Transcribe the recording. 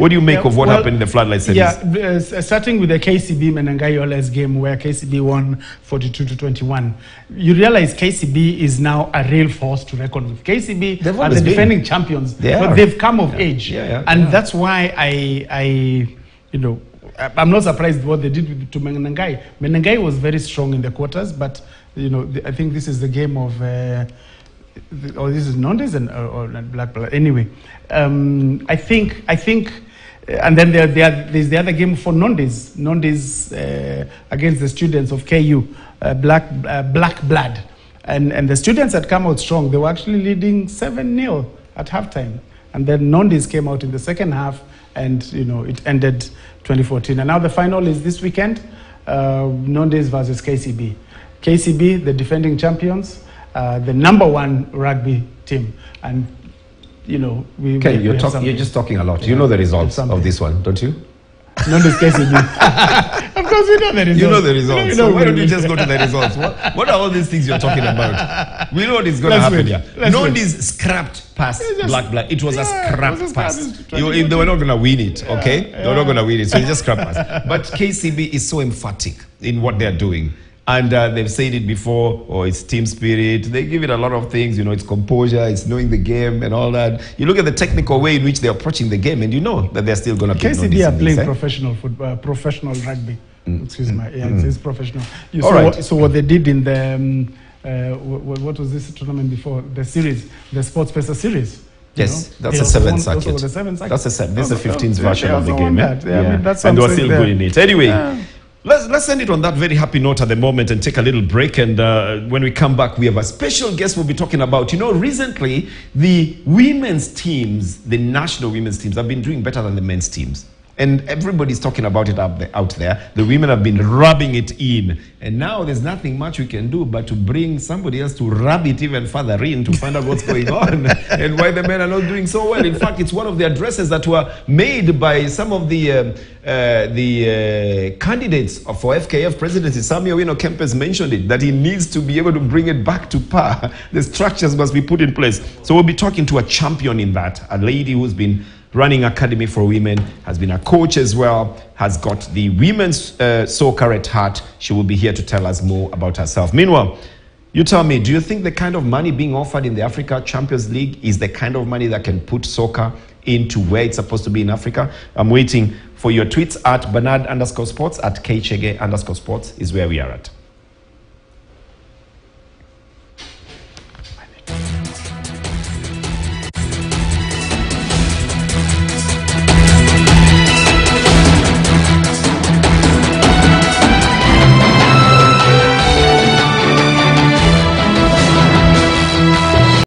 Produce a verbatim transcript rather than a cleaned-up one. What do you make yeah, of what well, happened in the floodlight series? Yeah, uh, starting with the K C B Menengai Oilers game where K C B won forty-two to twenty-one, you realize K C B is now a real force to reckon with. K C B they've are the defending been. champions, they but are. they've come of yeah. age, yeah, yeah, and yeah. that's why I, I, you know, I'm not surprised what they did to Menengai. Menengai was very strong in the quarters, but you know, the, I think this is the game of. Uh, or this is Nondies and or, or black, black anyway. Um, I think I think, and then there, there there's the other game for Nondies. Nondies uh, against the students of K U, uh, black uh, black blood, and and the students had come out strong. They were actually leading seven nil at halftime, and then Nondies came out in the second half, and you know it ended twenty fourteen. And now the final is this weekend, uh, Nondies versus K C B. K C B, the defending champions. Uh, the number one rugby team, and you know we. Okay, we, you're talking. You're just talking a lot. You yeah. know the results of this one, don't you? Not this case, of course, we know the results. You know the results. You know, so why don't you just go to the results? What, what are all these things you're talking about? We know what is going to happen here. Nondies scrapped past Black Black. It was yeah, a scrapped pass. You, they were not going to win it, yeah, okay? Yeah. They were not going to win it, so it's just scrapped pass. But K C B is so emphatic in what they're doing. And uh, they've said it before, or oh, it's team spirit. They give it a lot of things, you know, it's composure, it's knowing the game and all that. You look at the technical way in which they're approaching the game and you know that they're still going to play. K C B are playing professional football, professional rugby. Mm. Excuse me, yeah, mm. it's, it's professional. You all saw, right. So what they did in the, um, uh, what was this tournament before? The series, the Sports Pesa series. Yes, you know, that's a seventh circuit. Seven that's a seven. This is no, the fifteenth no, version of the game. That. Yeah, yeah. I mean, that's and they're still there. good in it. Anyway. Yeah. Let's, let's end it on that very happy note at the moment and take a little break. And uh, when we come back, we have a special guest we'll be talking about. You know, recently, the women's teams, the national women's teams, have been doing better than the men's teams. And everybody's talking about it out there, out there. The women have been rubbing it in. And now there's nothing much we can do but to bring somebody else to rub it even further in to find out what's going on and why the men are not doing so well. In fact, it's one of the addresses that were made by some of the... Um, Uh, the uh, candidates for F K F presidency, Samuel wino Kempes mentioned it, that he needs to be able to bring it back to par. The structures must be put in place. So we'll be talking to a champion in that, a lady who's been running Academy for Women, has been a coach as well, has got the women's uh, soccer at heart. She will be here to tell us more about herself. Meanwhile, you tell me, do you think the kind of money being offered in the Africa Champions League is the kind of money that can put soccer into where it's supposed to be in Africa? I'm waiting for your tweets at Bernard underscore sports, at K Chege underscore sports is where we are at.